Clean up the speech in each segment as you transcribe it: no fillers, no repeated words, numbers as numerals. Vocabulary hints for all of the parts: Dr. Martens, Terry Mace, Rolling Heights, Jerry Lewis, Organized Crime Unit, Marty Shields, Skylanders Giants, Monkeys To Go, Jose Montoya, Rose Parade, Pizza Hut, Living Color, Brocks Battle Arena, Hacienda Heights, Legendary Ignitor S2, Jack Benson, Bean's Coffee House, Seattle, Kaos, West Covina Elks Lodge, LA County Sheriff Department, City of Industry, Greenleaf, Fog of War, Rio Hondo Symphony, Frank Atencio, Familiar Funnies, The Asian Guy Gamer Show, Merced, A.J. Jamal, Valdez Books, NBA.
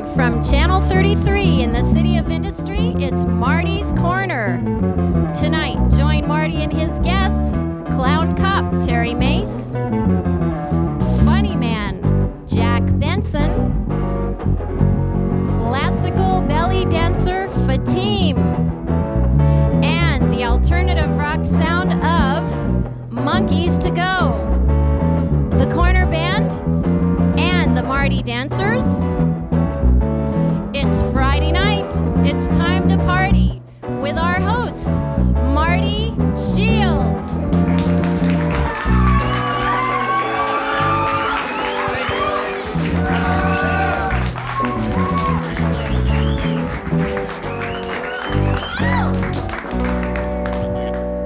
Live from Channel 33 in the City of Industry, it's Marty's Corner. Tonight, join Marty and his guests, Clown Cop Terry Mace, Funny Man Jack Benson, Classical Belly Dancer Fahtiem, and the alternative rock sound of Monkeys To Go, the Corner Band, and the Marty Dancers. It's Friday night. It's time to party with our host, Marty Shields.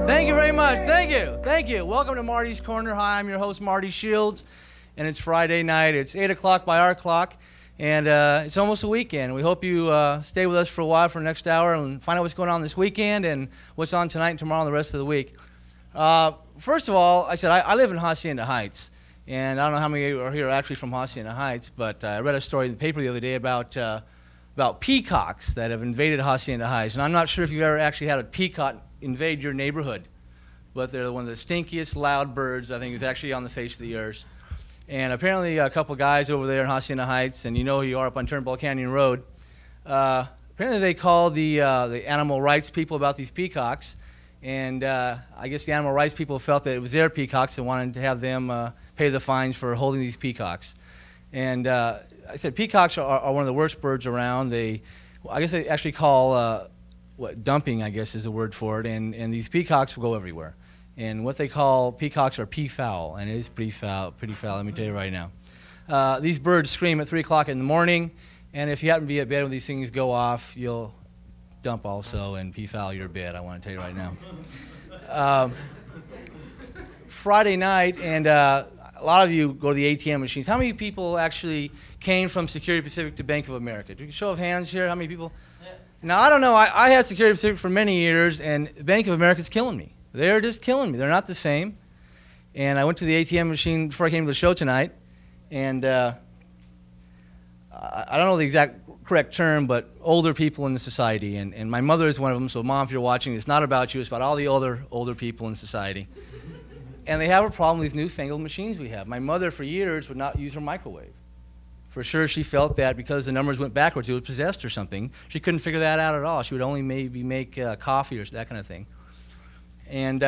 Thank you very much. Thank you. Thank you. Welcome to Marty's Corner. Hi, I'm your host, Marty Shields, and it's Friday night. It's 8 o'clock by our clock. And it's almost a weekend. We hope you stay with us for a while for the next hour and find out what's going on this weekend and what's on tonight and tomorrow and the rest of the week. First of all, I said I live in Hacienda Heights. And I don't know how many are here actually from Hacienda Heights, but I read a story in the paper the other day about peacocks that have invaded Hacienda Heights. And I'm not sure if you've ever actually had a peacock invade your neighborhood, but they're one of the stinkiest loud birds I think is actually on the face of the earth. And apparently a couple guys over there in Hacienda Heights, and you know who you are up on Turnbull Canyon Road, apparently they called the animal rights people about these peacocks, and I guess the animal rights people felt that it was their peacocks and wanted to have them pay the fines for holding these peacocks. And I said peacocks are one of the worst birds around. I guess they actually call dumping, I guess is the word for it, and these peacocks will go everywhere. And what they call peacocks are peafowl, and it is pretty foul, let me tell you right now. These birds scream at 3 o'clock in the morning, and if you happen to be at bed when these things go off, you'll dump also and peafowl your bed, I want to tell you right now. Friday night, and a lot of you go to the ATM machines. How many people actually came from Security Pacific to Bank of America? Do you show of hands here? How many people? Yeah. Now, I don't know. I had Security Pacific for many years, and Bank of America's killing me. They're just killing me. They're not the same. And I went to the ATM machine before I came to the show tonight. And I don't know the correct term, but older people in the society. And my mother is one of them. So, Mom, if you're watching, it's not about you. It's about all the older people in society. And they have a problem with these newfangled machines we have. My mother, for years, would not use her microwave. For sure, she felt that because the numbers went backwards, it was possessed or something. She couldn't figure that out at all. She would only maybe make coffee or that kind of thing. And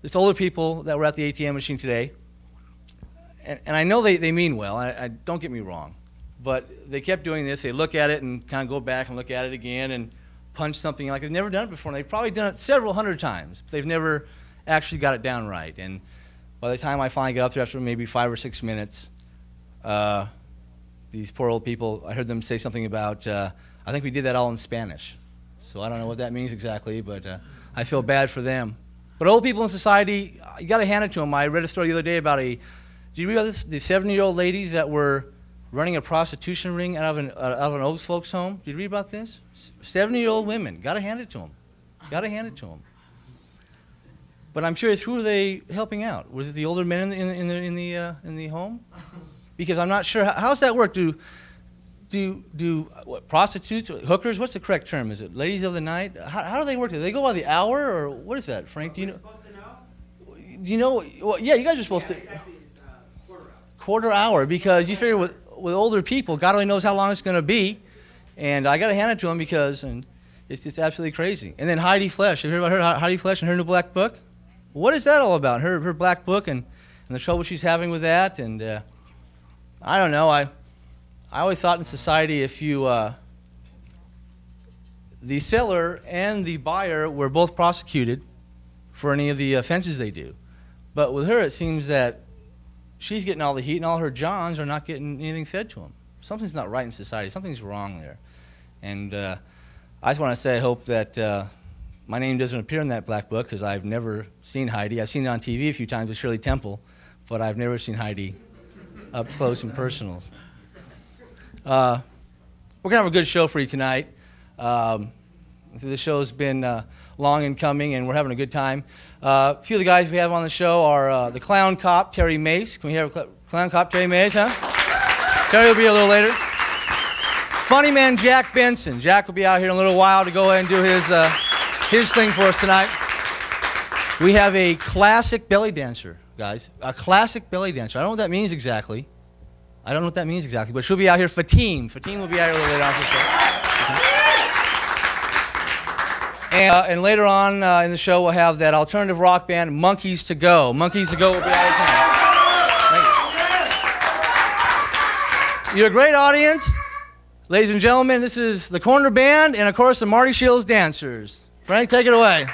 just older people that were at the ATM machine today, and I know they mean well, I don't get me wrong, but they kept doing this. They look at it and kind of go back and look at it again and punch something like they've never done it before. And they've probably done it several hundred times, but they've never actually got it down right. And by the time I finally got up there after maybe 5 or 6 minutes, these poor old people, I heard them say something about, I think we did that all in Spanish. So I don't know what that means exactly, but... I feel bad for them. But old people in society, you got to hand it to them. I read a story the other day about did you read about this? The 70-year-old ladies that were running a prostitution ring out of an old folks' home. Did you read about this? 70-year-old women. Got to hand it to them. Got to hand it to them. But I'm curious, who are they helping out? Was it the older men in the home? Because I'm not sure. How does that work? Do prostitutes, hookers? What's the correct term? Is it ladies of the night? How do they work? Do they go by the hour, or what is that, Frank? Do you know? Supposed to know? Do you know? Well, yeah, you guys are supposed to. Exactly, quarter hour, because you figure with older people, God only knows how long it's going to be, and I got to hand it to them because it's just absolutely crazy. And then Heidi Flesch, have you heard about her? Heidi Flesch and her new black book. What is that all about? Her black book and the trouble she's having with that, and I don't know. I always thought in society if you, the seller and the buyer were both prosecuted for any of the offenses they do. But with her, it seems that she's getting all the heat and all her Johns are not getting anything said to them. Something's not right in society. Something's wrong there. And I just want to say I hope that my name doesn't appear in that black book because I've never seen Heidi. I've seen it on TV a few times with Shirley Temple, but I've never seen Heidi up close and personal. We're going to have a good show for you tonight. This show's been long in coming, and we're having a good time. A few of the guys we have on the show are the Clown Cop, Terry Mace. Can we have a Clown Cop, Terry Mace, huh? Terry will be a little later. funny man Jack Benson. Jack will be out here in a little while to go ahead and do his thing for us tonight. We have a classic belly dancer, guys. A classic belly dancer. I don't know what that means exactly. I don't know what that means exactly, but she'll be out here. Fahtiem. Fahtiem will be out here later on for the show. And later on in the show, we'll have that alternative rock band, Monkeys To Go. Monkeys To Go will be out here tonight. You're a great audience. Ladies and gentlemen, this is the Corner Band and, of course, the Marty Shields Dancers. Frank, take it away.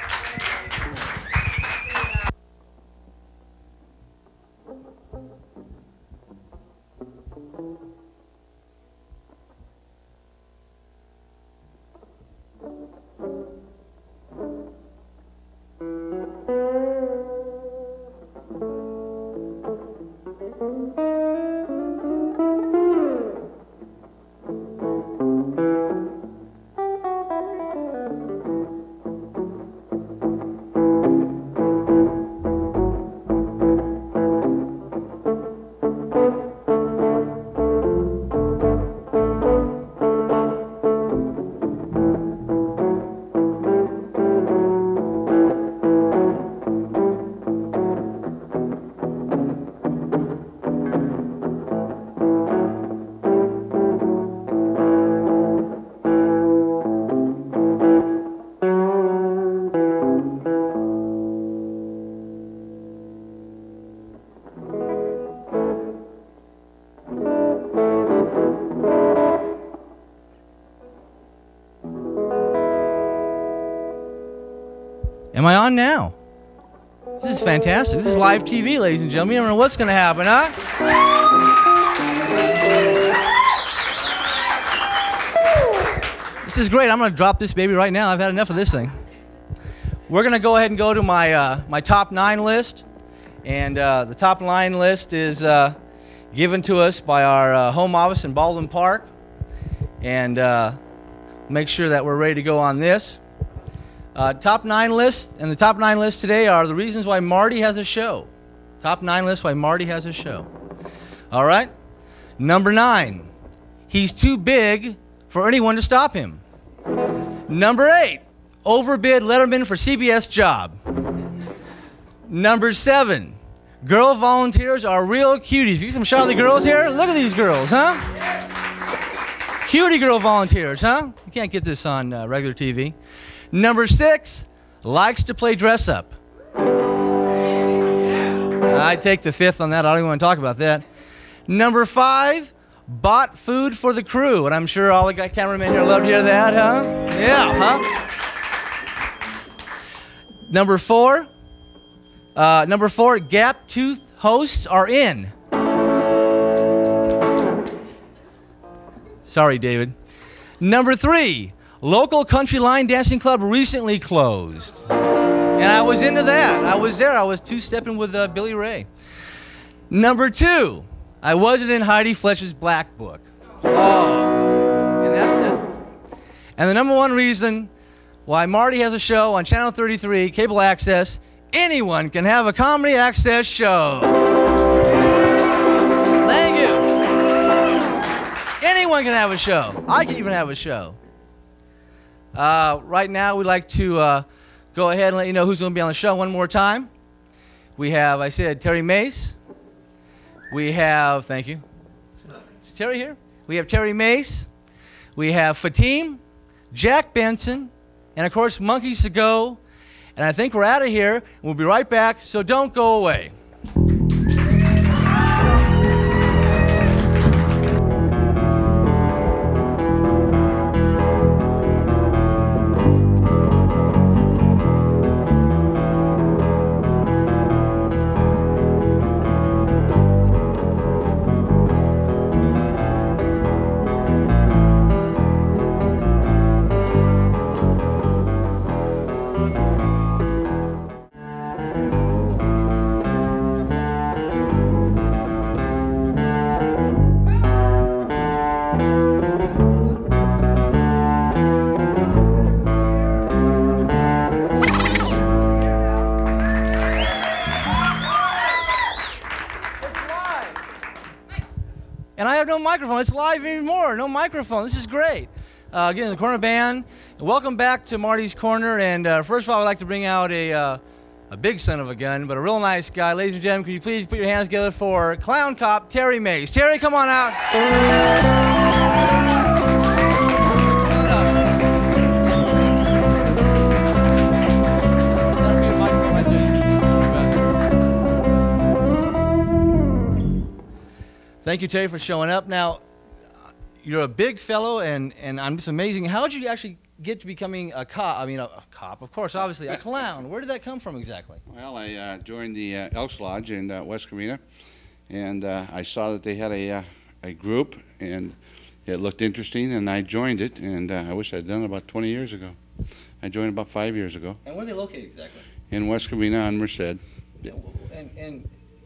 Am I on now? This is fantastic. This is live TV, ladies and gentlemen. I don't know what's going to happen, huh? This is great. I'm going to drop this baby right now. I've had enough of this thing. We're going to go ahead and go to my my top 9 list, and the top 9 list is given to us by our home office in Baldwin Park, and make sure that we're ready to go on this. Top 9 list, and the top 9 list today are the reasons why Marty has a show. Top 9 list why Marty has a show. All right. Number 9, he's too big for anyone to stop him. Number 8, overbid Letterman for CBS job. Number 7, girl volunteers are real cuties. You see some shot of the girls here? Look at these girls, huh? Cutie girl volunteers, huh? You can't get this on regular TV. Number 6, likes to play dress up. I take the 5th on that. I don't even want to talk about that. Number 5, bought food for the crew. And I'm sure all the cameramen here love to hear that, huh? Yeah, huh? Number four, gap-toothed hosts are in. Sorry, David. Number 3, local country line dancing club recently closed. And I was into that. I was there. I was two-stepping with Billy Ray. Number 2, I wasn't in Heidi Fletcher's Black Book. Oh. And that's... And the number 1 reason why Marty has a show on Channel 33, cable access, anyone can have a comedy access show. Thank you. Anyone can have a show. I can even have a show. Right now, we'd like to go ahead and let you know who's going to be on the show one more time. We have, I said, Terry Mace. We have, thank you. Is Terry here? We have Terry Mace. We have Fahtiem, Jack Benson, and, of course, Monkeys To Go. And I think we're out of here. We'll be right back, so don't go away. microphone. It's live anymore. No microphone. This is great. Again, the Corner Band. Welcome back to Marty's Corner. And first of all, I'd like to bring out a big son of a gun, but a real nice guy. Ladies and gentlemen, could you please put your hands together for Clown Cop Terry Mace. Terry, come on out. Thank you, Terry, for showing up. Now, you're a big fellow, and I'm just amazing. How did you actually get to becoming a cop? I mean, a cop, of course, obviously, a clown. Where did that come from exactly? Well, I joined the Elks Lodge in West Covina, and I saw that they had a group, and it looked interesting, and I joined it, and I wish I'd done it about 20 years ago. I joined about 5 years ago. And where are they located exactly? In West Covina on Merced.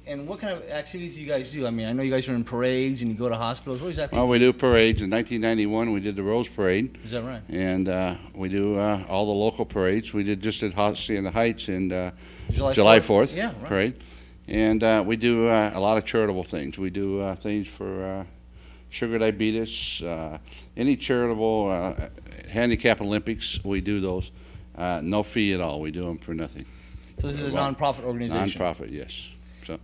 And what kind of activities do you guys do? I mean, I know you guys are in parades and you go to hospitals. What exactly? Well, we do parades. In 1991, we did the Rose Parade. Is that right? And we do all the local parades. We did just at Hacienda Heights and July 4th yeah, right. Parade. And we do a lot of charitable things. We do things for sugar diabetes, any charitable, handicap Olympics. We do those. No fee at all. We do them for nothing. So this is a nonprofit organization? Nonprofit, yes. So if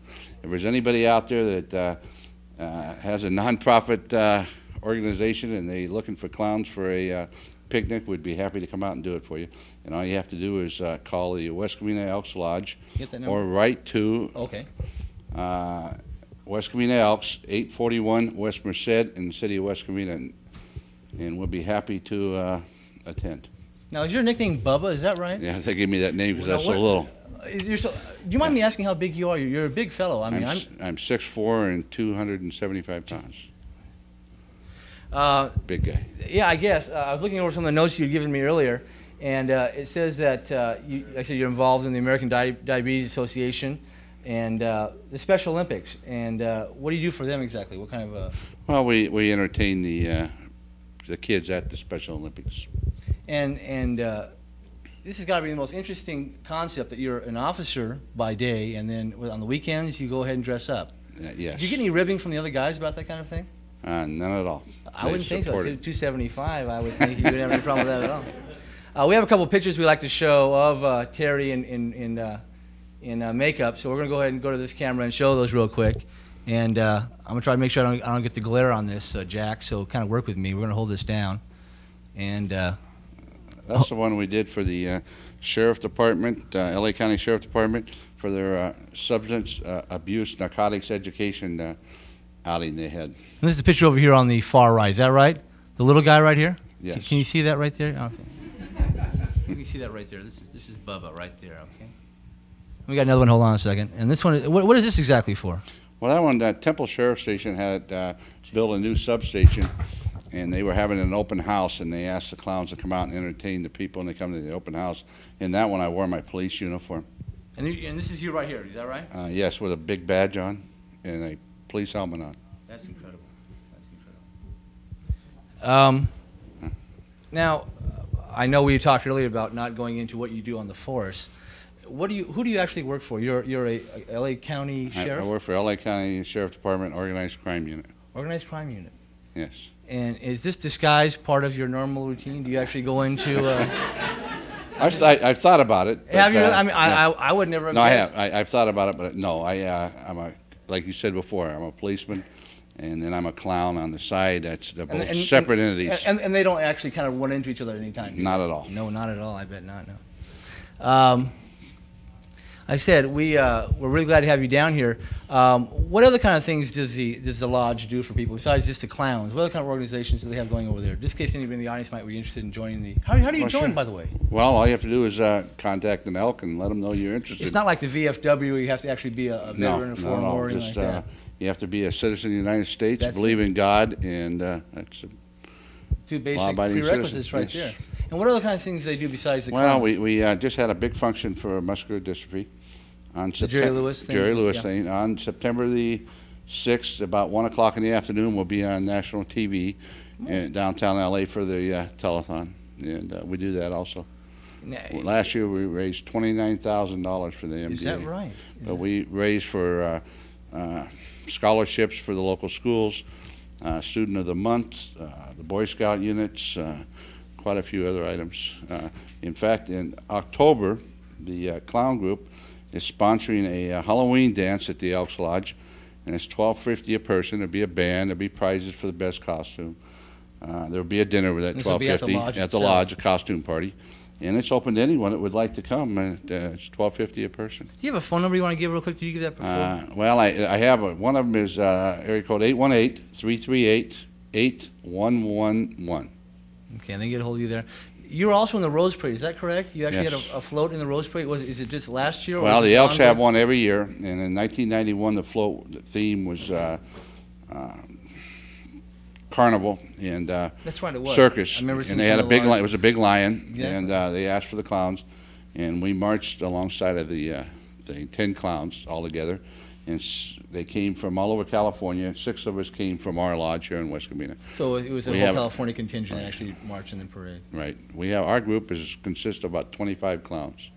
there's anybody out there that has a nonprofit organization and they're looking for clowns for a picnic, we'd be happy to come out and do it for you. And all you have to do is call the West Covina Elks Lodge or write to West Covina Elks, 841 West Merced in the city of West Covina, and we'll be happy to attend. Now, is your nickname Bubba? Is that right? Yeah, they gave me that name because I was so little. Do you mind me asking how big you are? You're a big fellow. I mean, I'm 6'4" and 275 pounds. Big guy. Yeah, I guess. I was looking over some of the notes you had given me earlier, and it says that I said you're involved in the American Diabetes Association and the Special Olympics. And what do you do for them exactly? What kind of? Well, we entertain the kids at the Special Olympics. And. This has got to be the most interesting concept that you're an officer by day, and then on the weekends you go ahead and dress up. Yes. Do you get any ribbing from the other guys about that kind of thing? None at all. I wouldn't think so. It's 275. I would think you wouldn't have any problem with that at all. We have a couple of pictures we like to show of Terry in makeup, so we're going to go ahead and go to this camera and show those real quick. And I'm going to try to make sure I don't get the glare on this, Jack, so kind of work with me. We're going to hold this down. And... That's the one we did for the Sheriff Department, LA County Sheriff Department, for their substance abuse, narcotics education outing they had. And this is a picture over here on the far right. Is that right? The little guy right here? Yes. Can you see that right there? Okay. You can see that right there. This is Bubba right there, okay? We got another one. Hold on a second. And this one, what is this exactly for? Well, that one, Temple Sheriff Station had built a new substation. And they were having an open house, and they asked the clowns to come out and entertain the people, and they come to the open house. In that one, I wore my police uniform. And this is you right here, is that right? Yes, with a big badge on and a police helmet on. That's incredible. That's incredible. Now, I know we talked earlier about not going into what you do on the force. Who do you actually work for? You're a LA County Sheriff? I work for LA County Sheriff Department, Organized Crime Unit. Organized Crime Unit? Yes. And is this disguise part of your normal routine? Do you actually go into? I've thought about it. Have you? I mean, no. I would never. Have no, guessed. I have. I've thought about it, but no, I'm a, like you said before, I'm a policeman, and then I'm a clown on the side. They're both separate entities. And they don't actually kind of run into each other at any time. Not at all. No, not at all. I bet not. No. I said we're really glad to have you down here. What other kind of things does the lodge do for people besides just the clowns? What other kind of organizations do they have going over there? Just in case anybody in the audience might be interested in joining the. How do you join, by the way? Well, all you have to do is contact an elk and let them know you're interested. It's not like the VFW. Where you have to actually be a veteran of foreign war or anything like that. You have to be a citizen of the United States, believe in God, and that's two basic prerequisites right there. And what other kind of things do they do besides the clowns? Well, we just had a big function for muscular dystrophy. On the Jerry Lewis thing. Jerry Lewis thing. On September the 6th, about 1 o'clock in the afternoon, we'll be on national TV in downtown L.A. for the telethon, and we do that also. Now, last year we raised $29,000 for the NBA. Is that right? But we raised for scholarships for the local schools, Student of the Month, the Boy Scout units, quite a few other items. In fact, in October, the Clown Group is sponsoring a Halloween dance at the Elks Lodge, and it's $12.50 a person. There'll be a band. There'll be prizes for the best costume. There'll be a dinner with that $12.50 at the lodge, a costume party. And it's open to anyone that would like to come. And it's $12.50 a person. Do you have a phone number you want to give real quick? Did you give that before? Well, I have a, one of them is area code 818-338-8111. Okay, and they get a hold of you there. You were also in the Rose Parade, is that correct? You actually had a float in the Rose Parade. Is it just last year? Or well, the Elks have one every year. And in 1991, the float theme was carnival and that's right, it was circus. I remember seeing, and they had a big lion. It was a big lion, and they asked for the clowns, and we marched alongside of the 10 clowns all together, and they came from all over California. 6 of us came from our lodge here in West Covina. So it was a whole California contingent that actually marched in the parade. Right. We have our group consists of about 25 clowns.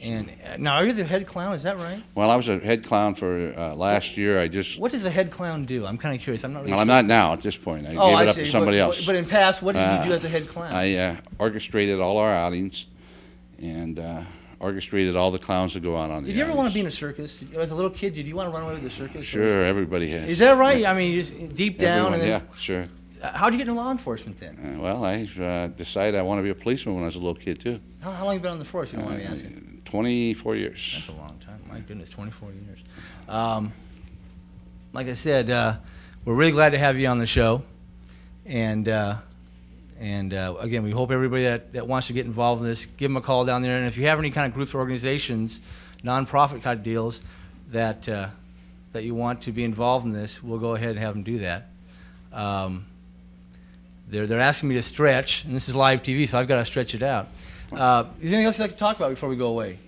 And now, are you the head clown? Is that right? Well, I was a head clown for last year. I just. What does a head clown do? I'm kind of curious. I'm not really. Well, sure. I'm not now at this point. I gave it up to somebody else. But in past, what did you do as a head clown? I orchestrated all our outings, and orchestrated all the clowns that go out on the. Did you ever want to be in a circus? As a little kid, did you want to run away with the circus? Sure, everybody has. Is that right? Yeah. I mean, just deep down. Everyone, and then, yeah, sure. How did you get into law enforcement then? Well, I decided I want to be a policeman when I was a little kid too. How long have you been on the force? You don't want me asking. 24 years. That's a long time. My goodness, 24 years. Like I said, we're really glad to have you on the show. And again, we hope everybody that wants to get involved in this, give them a call down there. And if you have any kind of groups or organizations, nonprofit kind of deals, that you want to be involved in this, we'll go ahead and have them do that. They're asking me to stretch, and this is live TV, so I've got to stretch it out. Is there anything else you'd like to talk about before we go away?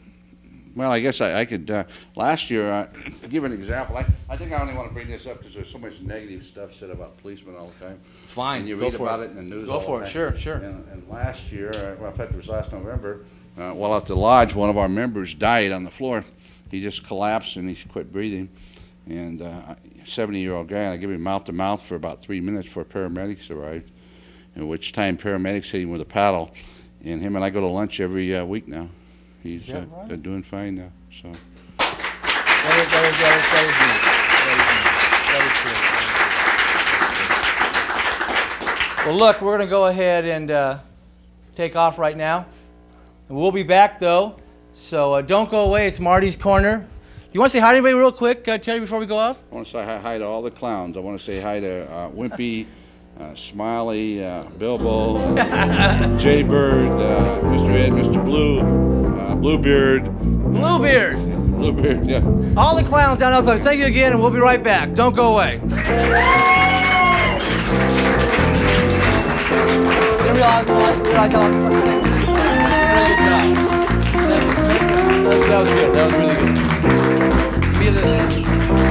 Well, I guess I could, last year, to give an example, I think I only want to bring this up because there's so much negative stuff said about policemen all the time. Fine, and you read about it in the news. Go for it, sure, sure. And last year, well, in fact, it was last November, while at the lodge, one of our members died on the floor. He just collapsed and he quit breathing. And a 70-year-old guy, and I gave him mouth-to-mouth for about 3 minutes before paramedics arrived, in which time paramedics hit him with a paddle. And him and I go to lunch every week now. He's right? Doing fine now. So. Well, look, we're going to go ahead and take off right now. We'll be back, though, so don't go away. It's Marty's Corner. You want to say hi to anybody real quick, Terry, before we go off? I want to say hi to all the clowns. I want to say hi to Wimpy. Smiley, Bilbo, Jaybird, Mr. Ed, Mr. Blue, Bluebeard, yeah. All the clowns down outside. Thank you again, and we'll be right back. Don't go away. I realize how long you put it in. That was good. That was really good.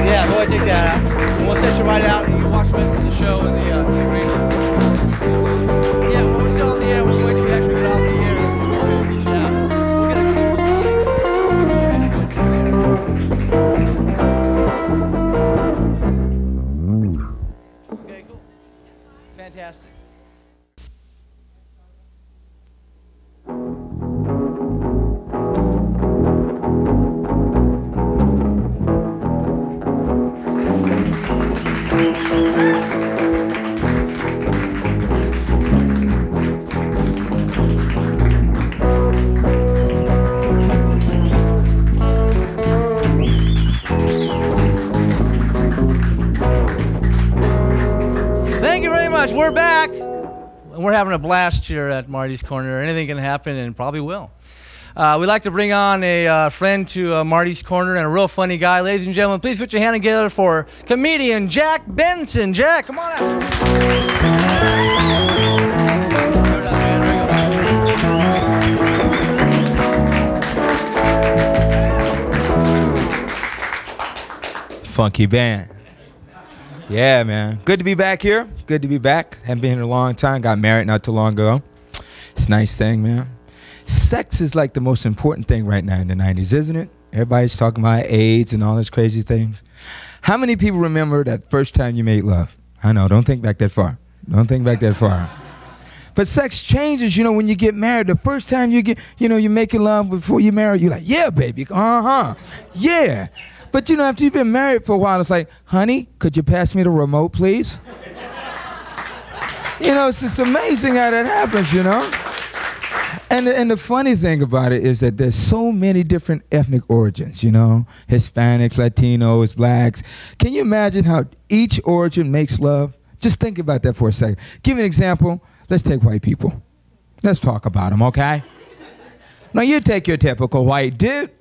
Yeah, go ahead and take that out. And we'll set you right out, and you can watch the rest of the show and the screen. Yeah, when we're still on the air, we'll wait till we actually get off the air and we'll reach out. We'll get a clear sign. Okay, cool. Fantastic. We're back, and we're having a blast here at Marty's Corner. Anything can happen, and probably will. We'd like to bring on a friend to Marty's Corner and a real funny guy. Ladies and gentlemen, please put your hand together for comedian Jack Benson. Jack, come on out. Funky band. Yeah, man. Good to be back here. Good to be back. Haven't been here a long time. Got married not too long ago. It's a nice thing, man. Sex is like the most important thing right now in the 90s, isn't it? Everybody's talking about AIDS and all those crazy things. How many people remember that first time you made love? I know, don't think back that far. Don't think back that far. But sex changes, you know, when you get married. The first time you get, you know, you're making love before you marry, you're like, yeah, baby, yeah. But, you know, after you've been married for a while, it's like, honey, could you pass me the remote, please? You know, it's just amazing how that happens, you know? And the funny thing about it is that there's so many different ethnic origins, you know? Hispanics, Latinos, blacks. Can you imagine how each origin makes love? Just think about that for a second. Give you an example. Let's take white people. Let's talk about them, okay? Now, you take your typical white dude.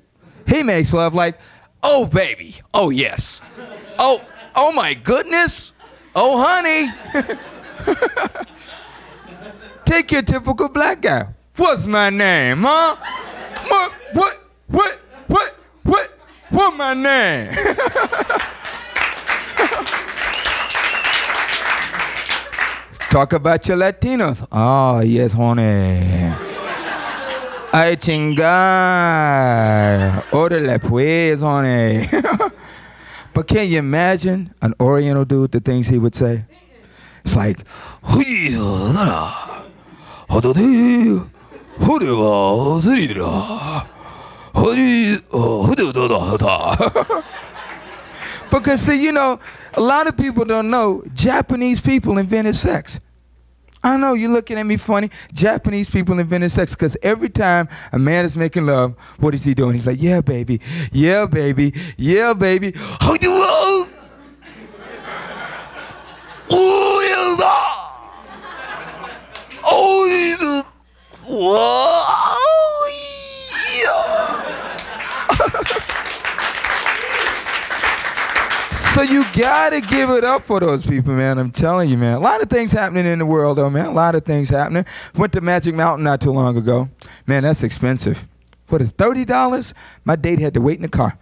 He makes love like, oh, baby. Oh, yes. Oh, my goodness. Oh, honey. Take your typical black guy. What's my name, huh? What my name? Talk about your Latinos. Oh, yes, honey. Ay, chingar. Orale pues, honey. But can you imagine an Oriental dude, the things he would say? It's like, because, see, you know, a lot of people don't know Japanese people invented sex. I know you're looking at me funny. Japanese people invented sex because every time a man is making love, what is he doing? He's like, yeah, baby, yeah, baby, yeah, baby. So you gotta give it up for those people, man. I'm telling you, man. A lot of things happening in the world, though, man. A lot of things happening. Went to Magic Mountain not too long ago. Man, that's expensive. What is $30? My date had to wait in the car.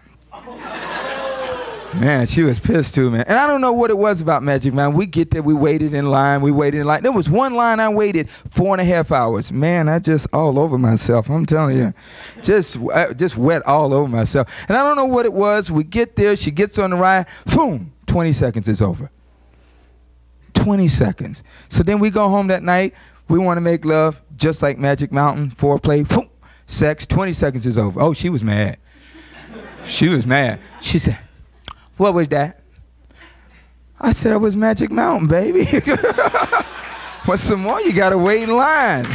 Man, she was pissed too, man. And I don't know what it was about Magic Mountain. We get there, we waited in line, There was one line I waited 4.5 hours. Man, I just all over myself. I'm telling you, just wet all over myself. And I don't know what it was. We get there, she gets on the ride. Boom, 20 seconds is over. 20 seconds. So then we go home that night. We want to make love, just like Magic Mountain. Foreplay, boom, sex. 20 seconds is over. Oh, she was mad. She was mad. She said, what was that? I said, I was Magic Mountain, baby. What's some more? You got to wait in line.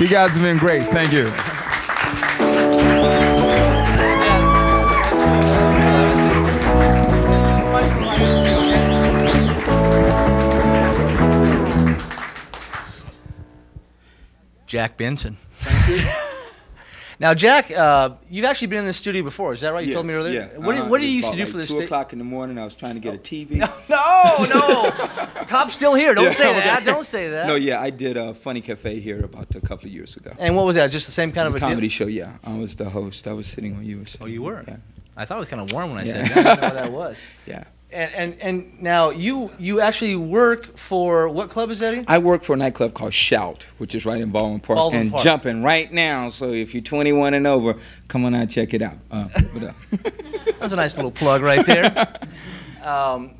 You guys have been great. Thank you. Jack Benson. Thank you. Now, Jack, you've actually been in the studio before. Is that right? You told me earlier? Yeah. What did you used to do for this? 2 o'clock in the morning, I was trying to get a TV. No. Cop's still here. Don't say that. Don't say that. No, yeah, I did a Funny Cafe here about a couple of years ago. And what was that? Just the same kind of a comedy show, yeah. I was the host. I was sitting when you were sitting. Oh, you were? Yeah. I thought it was kind of warm when I said that. I didn't know what that was. Yeah. And now you actually work for, what club is that in? I work for a nightclub called Shout, which is right in Baldwin Park. Jumping right now. So if you're 21 and over, come on out, check it out. That was a nice little plug right there.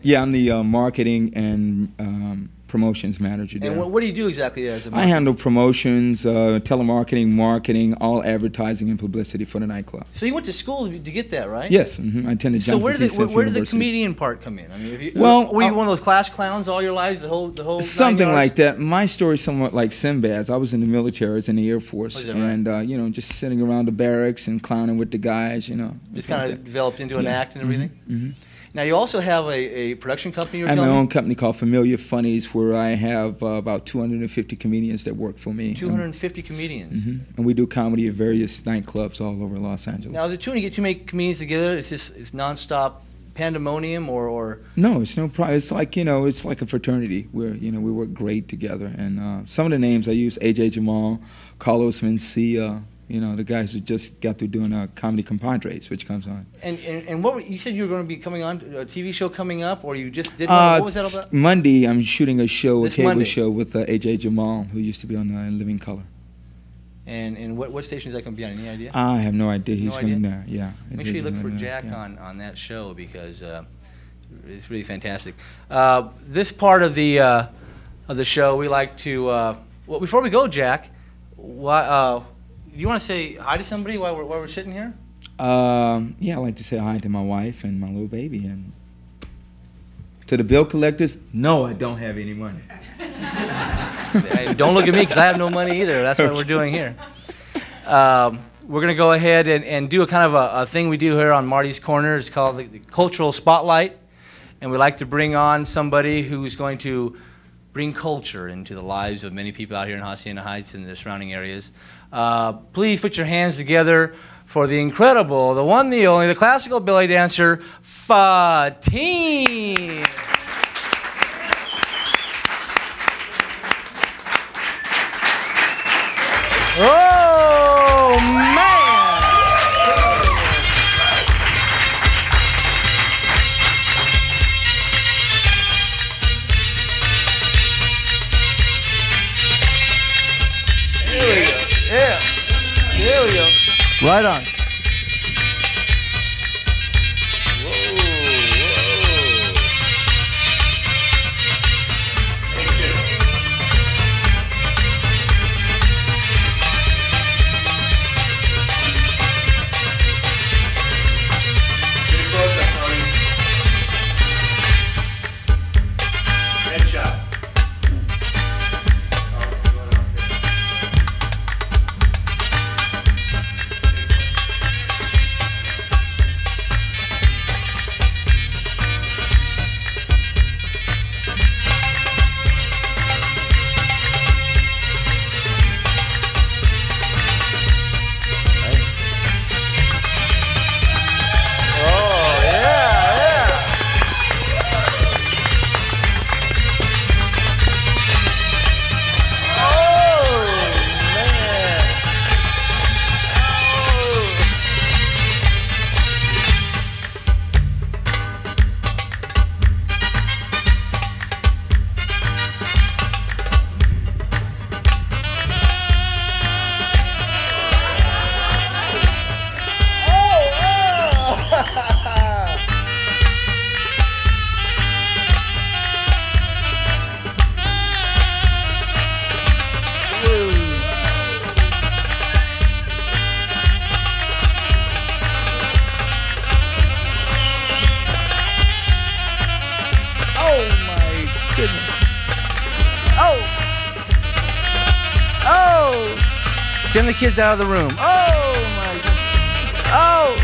Yeah, I'm the marketing and promotions manager there. And what do you do exactly as a manager? I handle promotions, telemarketing, marketing, all advertising and publicity for the nightclub. So you went to school to get that, right? Yes, I attended Johnson University. So where did the comedian part come in? I mean, were you one of those class clowns all your lives, the whole something like that. My story is somewhat like Sinbad's. I was in the military, I was in the Air Force, and you know, just sitting around the barracks and clowning with the guys, you know. Just kind of developed into an act and everything. Now, you also have a production company you're telling me? I have my own company called Familiar Funnies, where I have about 250 comedians that work for me. 250 comedians? And we do comedy at various nightclubs all over Los Angeles. Now, is it true to get too many comedians together? It's just nonstop pandemonium or? No, it's no problem. It's like, you know, it's like a fraternity where, you know, we work great together. And some of the names I use, A.J. Jamal, Carlos Mencia. You know, the guys who just got through doing Comedy Compadres, which comes on. And what you said you were going to be coming on, a TV show coming up, or you just did one? What was that about? Monday, I'm shooting a show, a cable show with A.J. Jamal, who used to be on Living Color. And what station is that going to be on? Any idea? I have no idea. He's going there, yeah. Make sure you look for Jack on that show, because It's really fantastic. This part of the show, we like to. Well, before we go, Jack, why, do you want to say hi to somebody while we're sitting here? Yeah, I like to say hi to my wife and my little baby, and to the bill collectors. No, I don't have any money. Hey, don't look at me because I have no money either. That's what we're doing here. We're going to go ahead and do a kind of a thing we do here on Marty's Corner. It's called the Cultural Spotlight. And we like to bring on somebody who's going to bring culture into the lives of many people out here in Hacienda Heights and the surrounding areas. Please put your hands together for the incredible, the one, the only, the classical belly dancer, Fahtiem. Oh, man! There we go. Yeah. There we go. Right on. Whoa, whoa. Thank you. Get close up, Tony. Head shot. Send the kids out of the room. Oh my! Oh!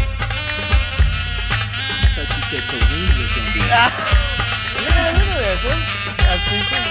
I thought you said Kareem was gonna be. Look at that! It's absolutely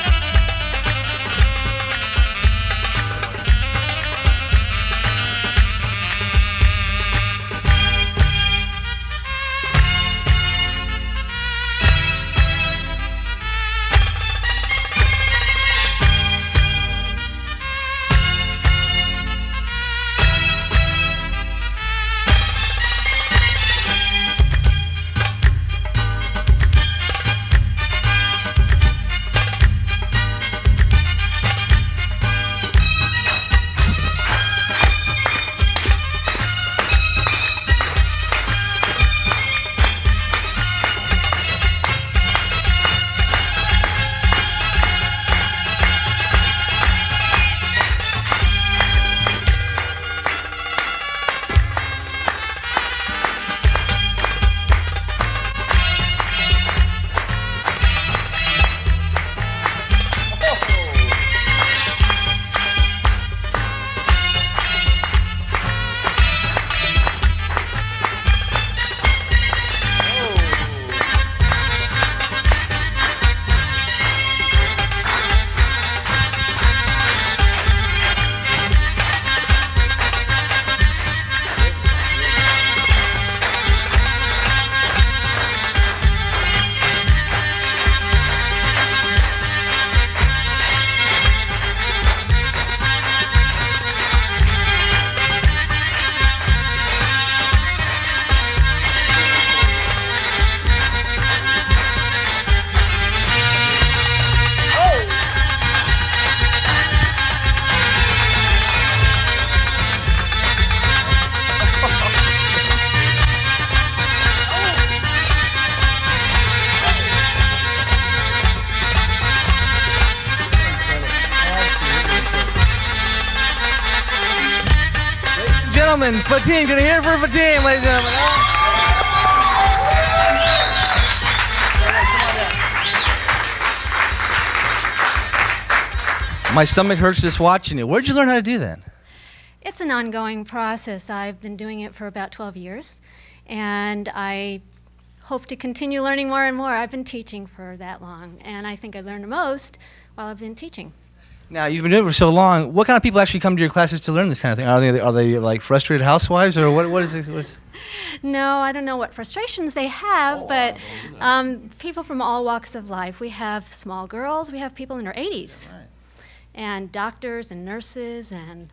gentlemen, Fahtiem. Can you hear for Fahtiem, ladies and gentlemen? My stomach hurts just watching you. Where'd you learn how to do that? It's an ongoing process. I've been doing it for about 12 years, and I hope to continue learning more and more. I've been teaching for that long, and I think I learned the most while I've been teaching. Now, you've been doing it for so long. What kind of people actually come to your classes to learn this kind of thing? Are they like frustrated housewives, or what is this? No, I don't know what frustrations they have, but people from all walks of life. We have small girls. We have people in their 80s, yeah, right, and doctors and nurses and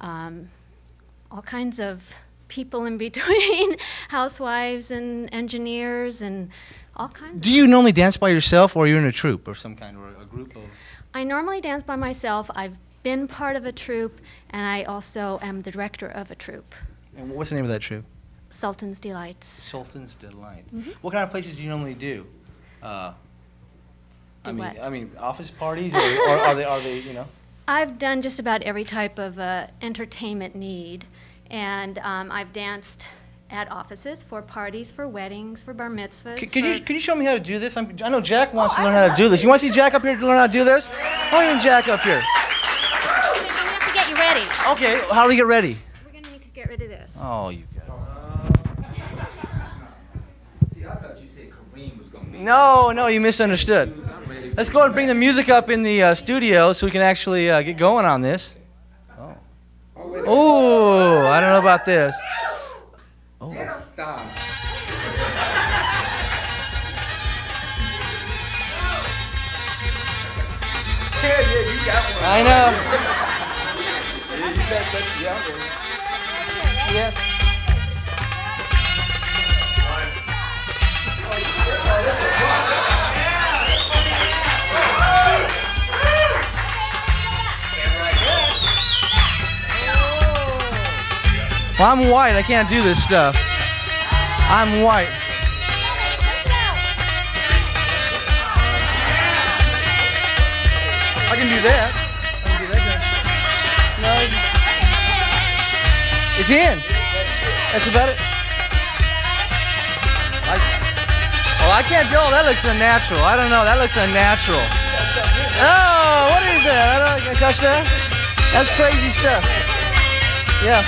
all kinds of people in between, housewives and engineers and all kinds. Do you normally dance by yourself, or you're in a troupe or some kind, or a group of? I normally dance by myself. I've been part of a troupe, and I also am the director of a troupe. And what's the name of that troupe? Sultan's Delights. Sultan's Delights. Mm-hmm. What kind of places do you normally do? I mean, office parties, or are they, you know? I've done just about every type of entertainment need, and I've danced at offices, for parties, for weddings, for bar mitzvahs. Could you show me how to do this? I know Jack wants to learn how to do this. You want to see Jack up here to learn how to do this? Yeah. I want Jack up here. Okay, we have to get you ready. Okay, how do we get ready? We're going to need to get rid of this. Oh, you got it. See, I thought you said Kareem was going to be. No, you misunderstood. Let's go ahead and bring the music up in the studio so we can actually get going on this. Oh. Oh, I don't know about this. Oh. I know. Yes. Well, I'm white. I can't do this stuff. I'm white. I can do that. I can do that. No. It's in. That's about it. I can't do. That looks unnatural. I don't know. That looks unnatural. Oh, what is that? I don't touch that. That's crazy stuff. Yeah.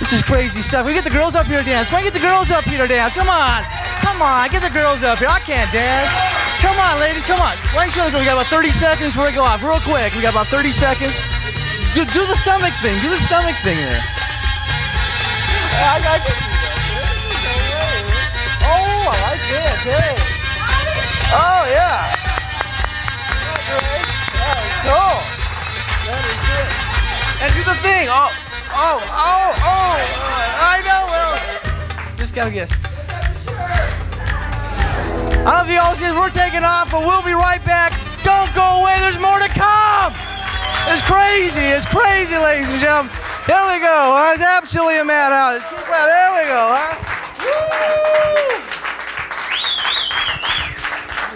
This is crazy stuff. We get the girls up here to dance. Why don't you get the girls up here to dance? Come on. Come on. Get the girls up here. I can't dance. Come on, ladies. Come on. Why don't you go? We got about 30 seconds before we go off. Real quick. We got about 30 seconds. Do the stomach thing. Do the stomach thing there. Oh, I like this. Hey. Oh, yeah. That is cool. That is good. And do the thing. Oh. Oh, I know, well, just gotta guess. I don't know if you all see this, we're taking off, but we'll be right back. Don't go away, there's more to come. It's crazy, ladies and gentlemen. Here we go, huh? It's absolutely a madhouse. Keep out, there we go, huh?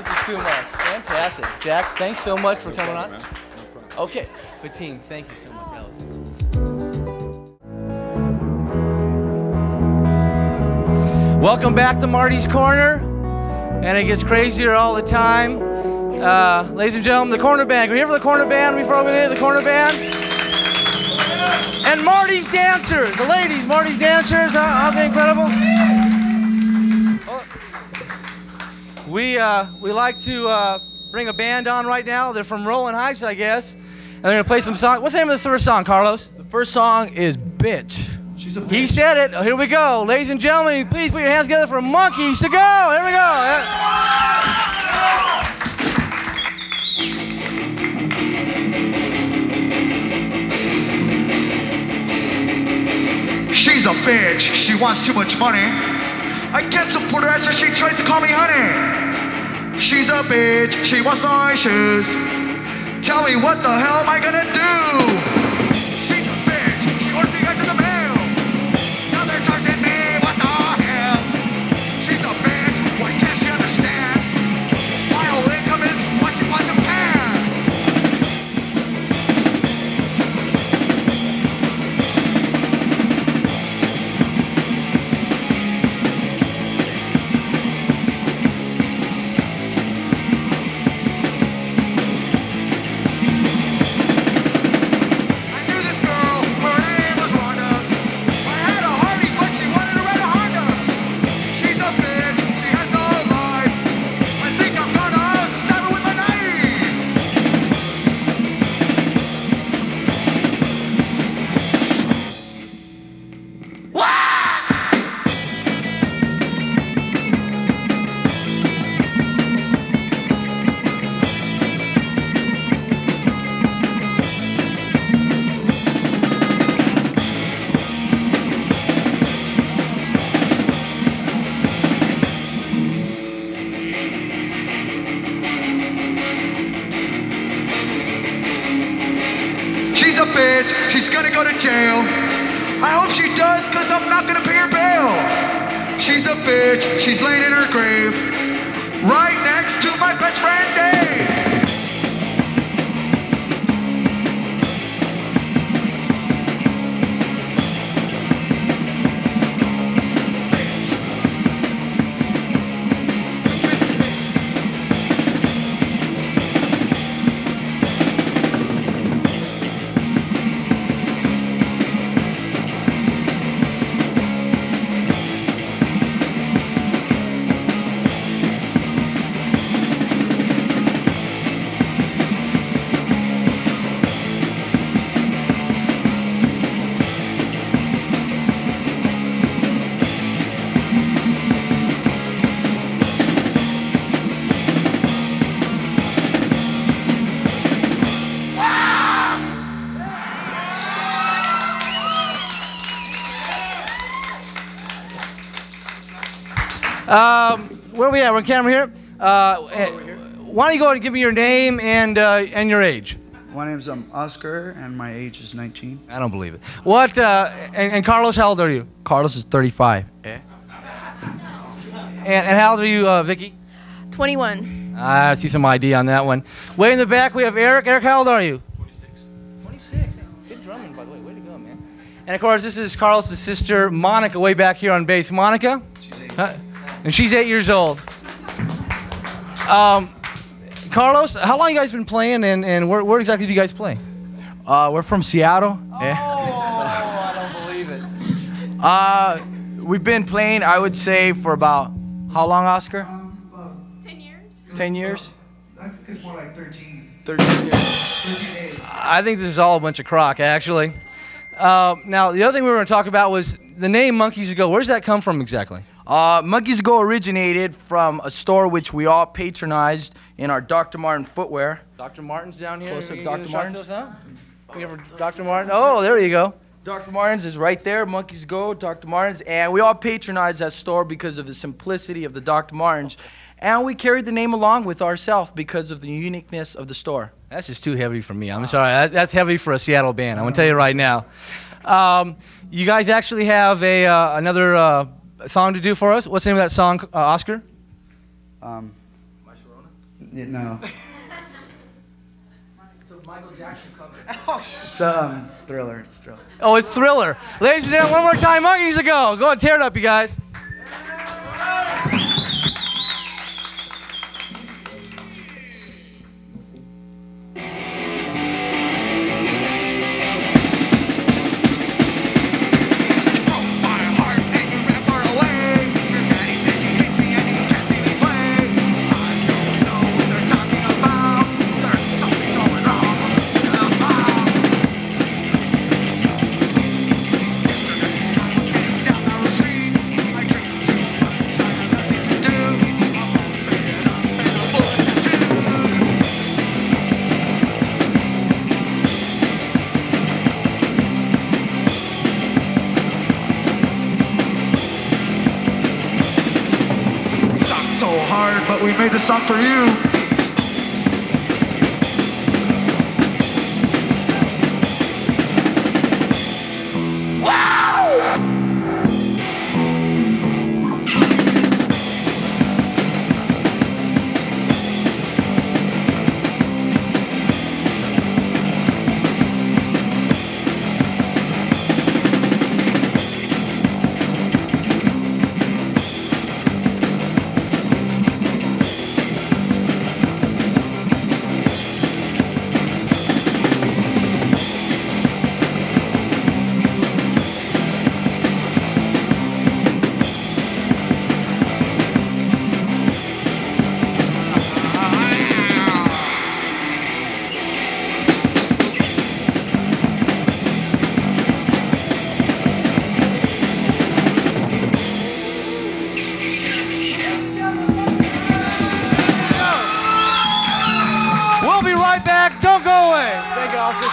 Woo! This is too much, fantastic. Jack, thanks so much for coming on. Okay, Fahtiem, thank you so much, Alice. Welcome back to Marty's Corner, and it gets crazier all the time. Ladies and gentlemen, the corner band. Are we here for the corner band? Are we from here, the corner band? And Marty's dancers, the ladies, Marty's dancers, aren't they incredible? We like to bring a band on right now. They're from Rolling Heights, I guess, and they're gonna play some songs. What's the name of the first song, Carlos? The first song is "Bitch." He said it. Here we go. Ladies and gentlemen, please put your hands together for Monkeys to Go. Here we go. She's a bitch. She wants too much money. I can't support her as she tries to call me honey. She's a bitch. She wants no issues. Tell me what the hell am I gonna do? She's a bitch. She orders me guys to the mail. She's a bitch. She's gonna go to jail. I hope she does, because I'm not gonna pay her bail. She's a bitch. She's laying in her grave, right next to my best friend Dave. Where are we at? We're on camera here. Why don't you go ahead and give me your name and your age? My name's Oscar, and my age is 19. I don't believe it. What? And Carlos, how old are you? Carlos is 35. Eh? And how old are you, Vicky? 21. I see some ID on that one. Way in the back, we have Eric. Eric, how old are you? 26. 26. Good drumming, by the way. Way to go, man. And of course, this is Carlos' sister, Monica, way back here on bass. Monica? She's 8. And she's 8 years old. Carlos, how long you guys been playing, and where exactly do you guys play? We're from Seattle. Oh, eh? I don't believe it. We've been playing, I would say, for about, how long, Oscar? 10 years. 10 years? I think it's more like 13. 13 years. 13 days. I think this is all a bunch of crock, actually. Now, the other thing we were going to talk about was the name Monkeys To Go. Where does that come from exactly? Monkeys To Go originated from a store which we all patronized in our Dr. Marten footwear. Dr. Martens down here. Close up, Dr. Martens. Dr. Marten. Oh, there you go. Dr. Martens is right there. Monkeys To Go, Dr. Martens, and we all patronized that store because of the simplicity of the Dr. Martens, and we carried the name along with ourselves because of the uniqueness of the store. That's just too heavy for me. I'm sorry. That's heavy for a Seattle band. I'm gonna tell you right now. You guys actually have a another. Song to do for us? What's the name of that song, Oscar? My Sharona? Yeah, no. It's a Michael Jackson cover. Oh, it's Thriller. It's Thriller. Oh, it's Thriller. Ladies and gentlemen, one more time, Monkeys To Go. Go ahead, tear it up, you guys. But we made this song for you.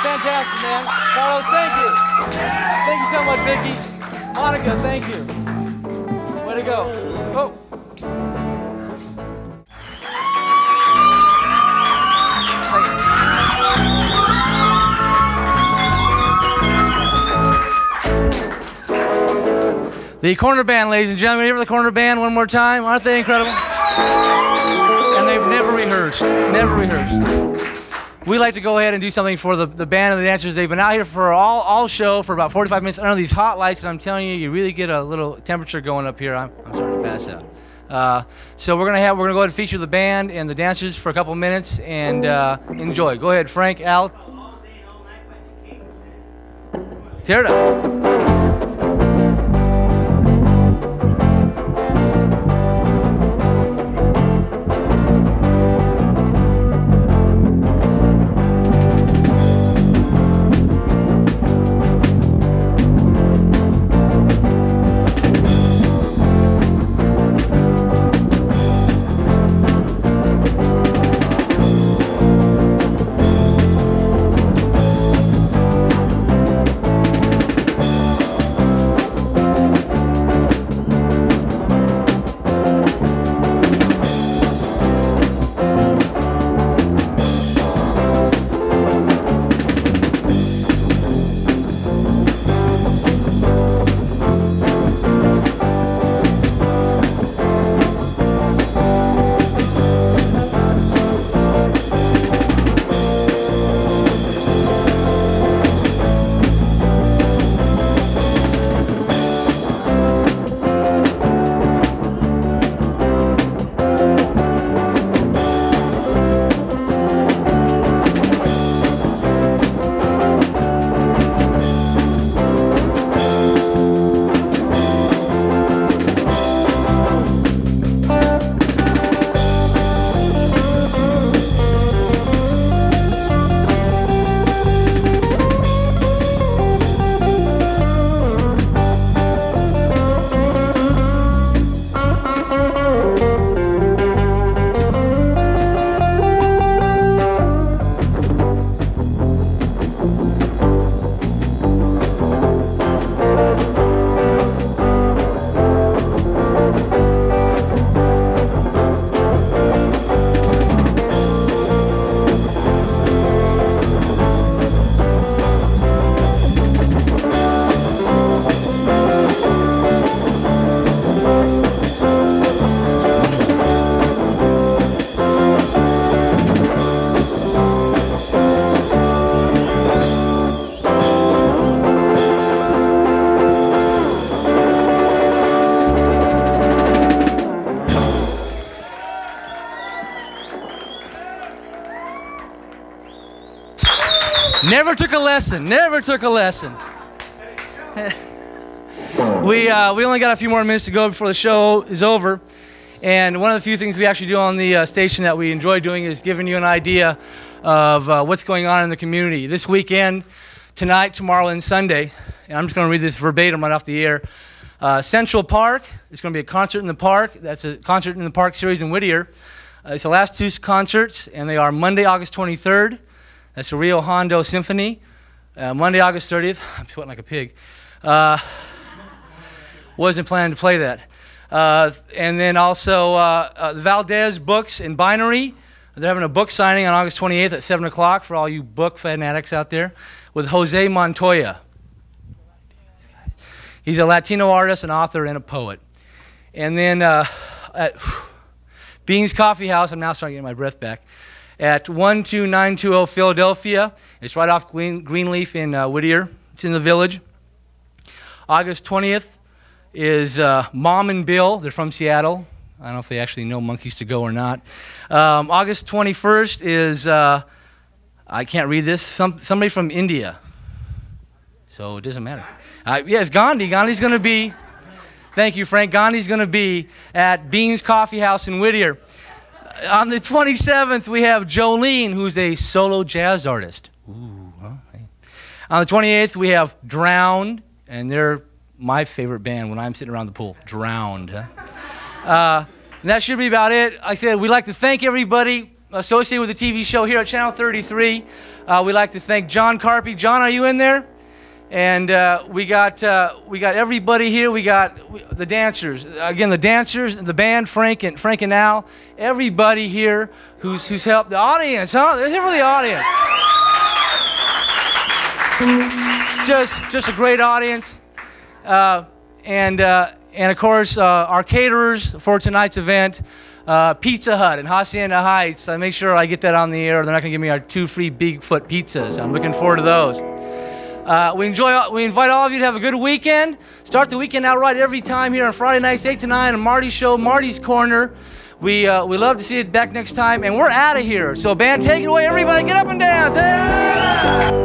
Fantastic, man. Carlos, thank you. Thank you so much, Vicky. Monica, thank you. Way to go. Oh. The corner band, ladies and gentlemen. You hear the corner band one more time? Aren't they incredible? And they've never rehearsed. Never rehearsed. We like to go ahead and do something for the band and the dancers. They've been out here for all show for about 45 minutes under these hot lights, and I'm telling you, you really get a little temperature going up here. I'm starting to pass out. So we're gonna go ahead and feature the band and the dancers for a couple minutes and enjoy. Go ahead, Frank, Al. Tear it up. Never took a lesson, never took a lesson. We only got a few more minutes to go before the show is over. And one of the few things we actually do on the station that we enjoy doing is giving you an idea of what's going on in the community. This weekend, tonight, tomorrow, and Sunday, and I'm just gonna read this verbatim right off the air. Central Park, it's gonna be a concert in the park. That's a concert in the park series in Whittier. It's the last two concerts, and they are Monday, August 23rd. That's the Rio Hondo Symphony, Monday, August 30th. I'm sweating like a pig. Wasn't planning to play that. And then also the Valdez Books and Binary. They're having a book signing on August 28th at 7 o'clock for all you book fanatics out there with Jose Montoya. He's a Latino artist, an author, and a poet. And then at Bean's Coffee House, I'm now starting to get my breath back. At 12920 Philadelphia. It's right off Greenleaf in Whittier. It's in the village. August 20th is Mom and Bill. They're from Seattle. I don't know if they actually know Monkeys To Go or not. August 21st is, I can't read this, somebody from India. So it doesn't matter. Yes, Gandhi. Gandhi's going to be, thank you, Frank. Gandhi's going to be at Bean's Coffee House in Whittier. On the 27th, we have Jolene, who's a solo jazz artist. Ooh, huh? Hey. On the 28th, we have Drowned, and they're my favorite band when I'm sitting around the pool. Drowned. Huh? And that should be about it. Like I said, we'd like to thank everybody associated with the TV show here at Channel 33. We'd like to thank John Carpy. John, are you in there? And we got everybody here. We got the dancers. Again, the dancers, the band, Frank and Al. Everybody here who's helped. The audience, huh? They're here for the audience. Just a great audience. And of course, our caterers for tonight's event, Pizza Hut in Hacienda Heights. I make sure I get that on the air. They're not going to give me our 2 free Bigfoot pizzas. I'm looking forward to those. We invite all of you to have a good weekend. Start the weekend out right every time here on Friday nights, 8 to 9, on Marty's Show, Marty's Corner. We love to see it back next time, and we're out of here. So, band, take it away. Everybody, get up and dance. Hey!